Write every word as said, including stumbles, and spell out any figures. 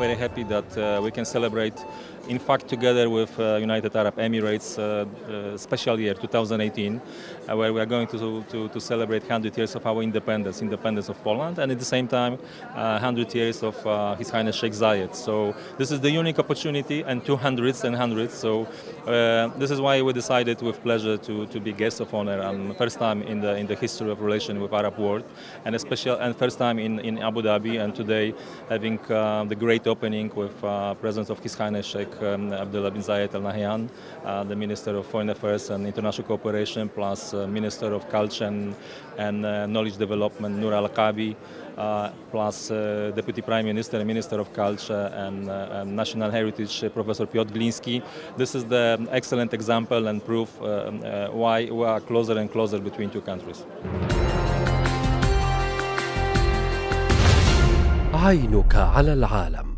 very happy that uh, we can celebrate, in fact, together with uh, United Arab Emirates, uh, uh, special year two thousand eighteen, uh, where we are going to, to, to celebrate one hundred years of our independence, independence of Poland, and at the same time, uh, one hundred years of uh, His Highness Sheikh Zayed. So this is the unique opportunity, and two hundreds and hundreds. So uh, this is why we decided with pleasure to, to be guests of honor, and first time in the in the history of relation with Arab world, and especially and first time in, in Abu Dhabi, and today having uh, the great opening with uh, presence of His Highness Sheikh um, Abdullah bin Zayed Al Nahyan, uh, the Minister of Foreign Affairs and International Cooperation, plus uh, Minister of Culture and, and uh, Knowledge Development Noura Al Kaabi, uh, plus uh, Deputy Prime Minister and Minister of Culture and, uh, and National Heritage uh, Professor Piotr Gliński. This is the excellent example and proof uh, uh, why we are closer and closer between two countries. عينك على العالم.